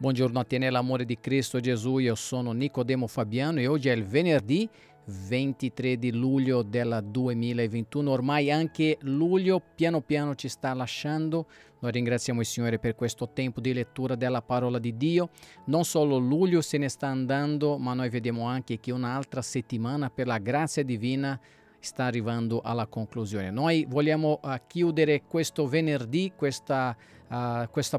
Buongiorno a te nell'amore di Cristo Gesù, io sono Nicodemo Fabiano e oggi è il venerdì 23 di luglio del 2021, ormai anche luglio piano piano ci sta lasciando. Noi ringraziamo il Signore per questo tempo di lettura della parola di Dio. Non solo luglio se ne sta andando, ma noi vediamo anche che un'altra settimana per la grazia divina sta arrivando alla conclusione. Noi vogliamo chiudere questo venerdì, questa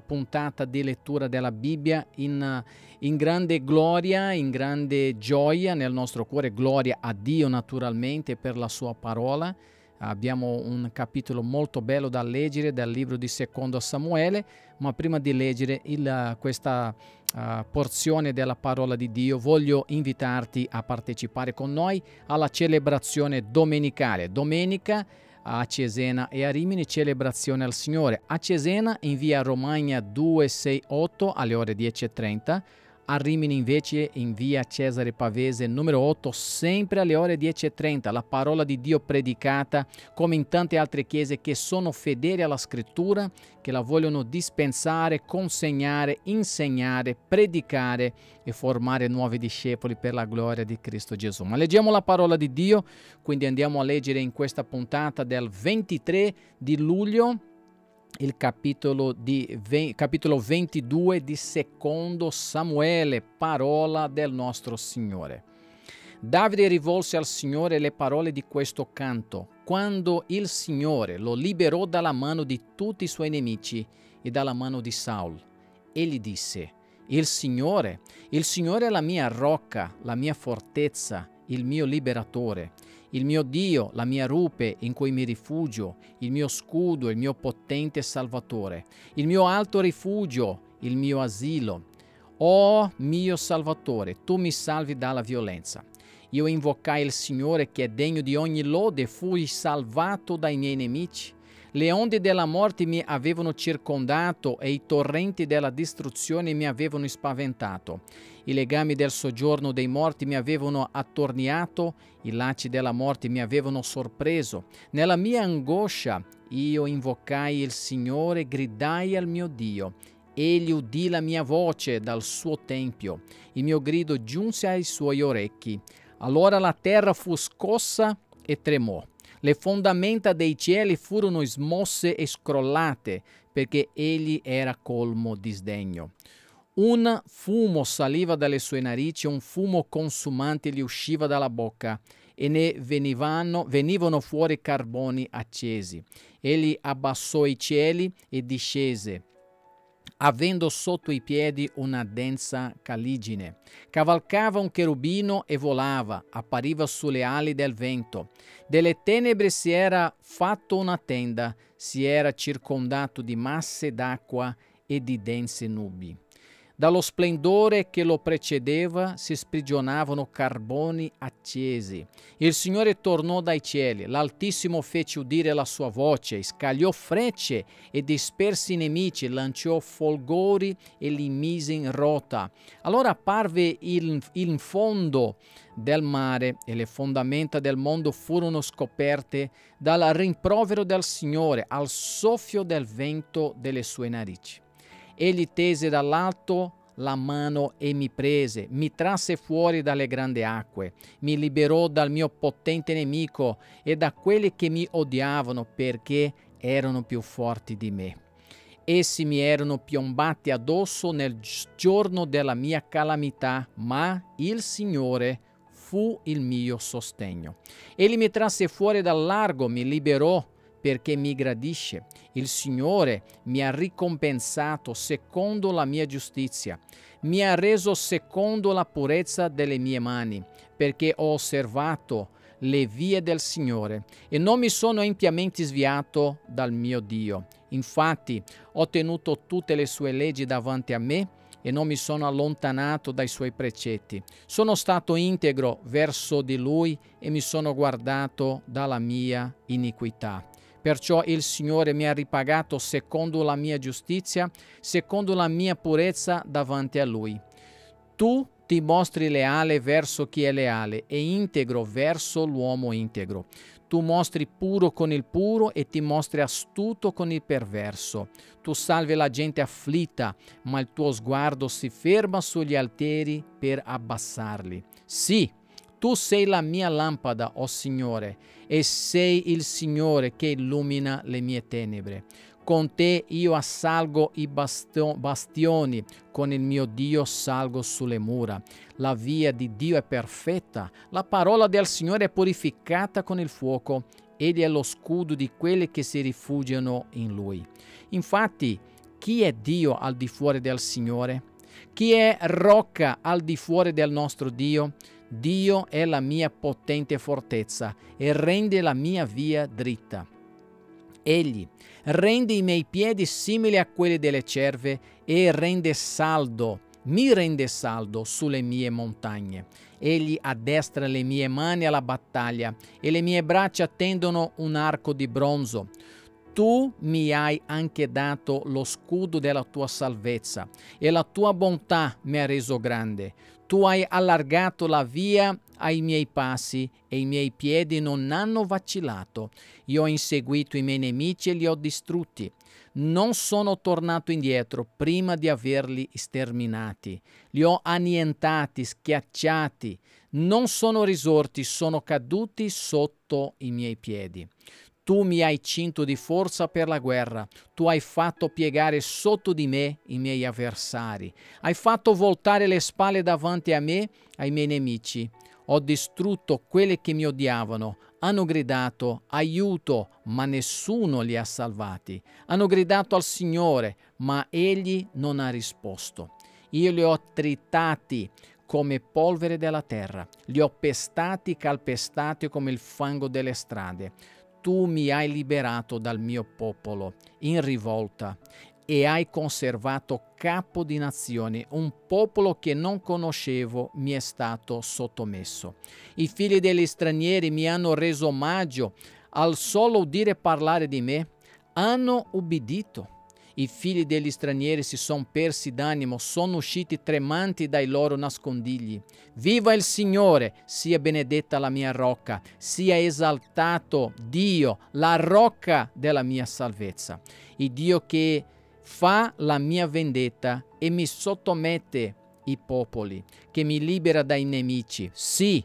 puntata di lettura della Bibbia in grande gloria, in grande gioia nel nostro cuore. Gloria a Dio naturalmente per la sua parola. Abbiamo un capitolo molto bello da leggere dal libro di Secondo Samuele, ma prima di leggere questa porzione della parola di Dio voglio invitarti a partecipare con noi alla celebrazione domenicale. Domenica a Cesena e a Rimini, celebrazione al Signore. A Cesena in via Romagna 268 alle ore 10:30. A Rimini invece in via Cesare Pavese numero 8 sempre alle ore 10:30. La parola di Dio predicata come in tante altre chiese che sono fedeli alla scrittura, che la vogliono dispensare, consegnare, insegnare, predicare e formare nuovi discepoli per la gloria di Cristo Gesù. Ma leggiamo la parola di Dio, quindi andiamo a leggere in questa puntata del 23 di luglio il capitolo 22 di Secondo Samuele, parola del nostro Signore. Davide rivolse al Signore le parole di questo canto, quando il Signore lo liberò dalla mano di tutti i suoi nemici e dalla mano di Saul. Egli disse: il Signore è la mia rocca, la mia fortezza, il mio liberatore, il mio Dio, la mia rupe in cui mi rifugio, il mio scudo, il mio potente salvatore, il mio alto rifugio, il mio asilo. O mio salvatore, tu mi salvi dalla violenza. Io invocai il Signore che è degno di ogni lode, fui salvato dai miei nemici. Le onde della morte mi avevano circondato e i torrenti della distruzione mi avevano spaventato. I legami del soggiorno dei morti mi avevano attorniato, i lacci della morte mi avevano sorpreso. Nella mia angoscia io invocai il Signore, gridai al mio Dio. Egli udì la mia voce dal suo tempio, il mio grido giunse ai suoi orecchi. Allora la terra fu scossa e tremò. Le fondamenta dei cieli furono smosse e scrollate, perché egli era colmo di sdegno. Un fumo saliva dalle sue narici, un fumo consumante gli usciva dalla bocca, e ne venivano fuori carboni accesi. Egli abbassò i cieli e discese, avendo sotto i piedi una densa caligine. Cavalcava un cherubino e volava, appariva sulle ali del vento. Delle tenebre si era fatto una tenda, si era circondato di masse d'acqua e di dense nubi. Dallo splendore che lo precedeva si sprigionavano carboni accesi. Il Signore tornò dai cieli, l'Altissimo fece udire la sua voce, scagliò frecce e disperse i nemici, lanciò folgori e li mise in rotta. Allora apparve il fondo del mare e le fondamenta del mondo furono scoperte dal rimprovero del Signore, al soffio del vento delle sue narici. Egli tese dall'alto la mano e mi prese, mi trasse fuori dalle grandi acque, mi liberò dal mio potente nemico e da quelli che mi odiavano perché erano più forti di me. Essi mi erano piombati addosso nel giorno della mia calamità, ma il Signore fu il mio sostegno. Egli mi trasse fuori dal largo, mi liberò, perché mi gradisce. Il Signore mi ha ricompensato secondo la mia giustizia, mi ha reso secondo la purezza delle mie mani, perché ho osservato le vie del Signore e non mi sono impiamente sviato dal mio Dio. Infatti ho tenuto tutte le sue leggi davanti a me e non mi sono allontanato dai suoi precetti. Sono stato integro verso di lui e mi sono guardato dalla mia iniquità. Perciò il Signore mi ha ripagato secondo la mia giustizia, secondo la mia purezza davanti a Lui. Tu ti mostri leale verso chi è leale e integro verso l'uomo integro. Tu mostri puro con il puro e ti mostri astuto con il perverso. Tu salvi la gente afflitta, ma il tuo sguardo si ferma sugli alteri per abbassarli. Sì, tu sei la mia lampada, o Signore, e sei il Signore che illumina le mie tenebre. Con te io assalgo i bastioni, con il mio Dio salgo sulle mura. La via di Dio è perfetta, la parola del Signore è purificata con il fuoco. Egli è lo scudo di quelli che si rifugiano in Lui. Infatti, chi è Dio al di fuori del Signore? Chi è rocca al di fuori del nostro Dio? Dio è la mia potente fortezza e rende la mia via dritta. Egli rende i miei piedi simili a quelli delle cerve e mi rende saldo sulle mie montagne. Egli addestra le mie mani alla battaglia e le mie braccia tendono un arco di bronzo. Tu mi hai anche dato lo scudo della tua salvezza e la tua bontà mi ha reso grande. Tu hai allargato la via ai miei passi e i miei piedi non hanno vacillato. Io ho inseguito i miei nemici e li ho distrutti. Non sono tornato indietro prima di averli sterminati. Li ho annientati, schiacciati. Non sono risorti, sono caduti sotto i miei piedi. Tu mi hai cinto di forza per la guerra, tu hai fatto piegare sotto di me i miei avversari, hai fatto voltare le spalle davanti a me, ai miei nemici. Ho distrutto quelli che mi odiavano, hanno gridato aiuto, ma nessuno li ha salvati. Hanno gridato al Signore, ma Egli non ha risposto. Io li ho tritati come polvere della terra, li ho pestati, calpestati come il fango delle strade. Tu mi hai liberato dal mio popolo in rivolta e hai conservato capo di nazioni, un popolo che non conoscevo mi è stato sottomesso. I figli degli stranieri mi hanno reso omaggio, al solo udire parlare di me hanno ubbidito. I figli degli stranieri si sono persi d'animo, sono usciti tremanti dai loro nascondigli. Viva il Signore, sia benedetta la mia rocca, sia esaltato Dio, la rocca della mia salvezza. Il Dio che fa la mia vendetta e mi sottomette i popoli, che mi libera dai nemici. Sì,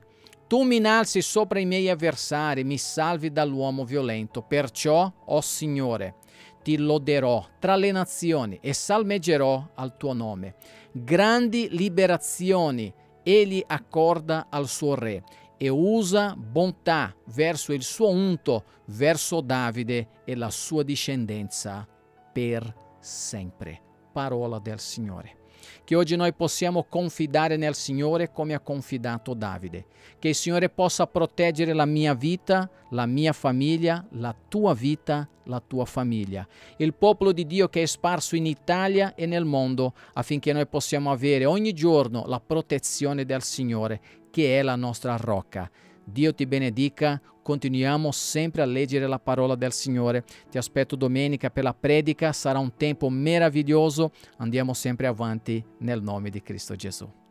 tu mi innalzi sopra i miei avversari, mi salvi dall'uomo violento. Perciò, o Signore, ti loderò tra le nazioni e salmeggerò al tuo nome. Grandi liberazioni egli accorda al suo re e usa bontà verso il suo unto, verso Davide e la sua discendenza per sempre. Parola del Signore. Che oggi noi possiamo confidare nel Signore come ha confidato Davide. Che il Signore possa proteggere la mia vita, la mia famiglia, la tua vita, la tua famiglia. Il popolo di Dio che è sparso in Italia e nel mondo, affinché noi possiamo avere ogni giorno la protezione del Signore, che è la nostra rocca. Dio ti benedica, continuiamo sempre a leggere la parola del Signore. Ti aspetto domenica per la predica, sarà un tempo meraviglioso, andiamo sempre avanti nel nome di Cristo Gesù.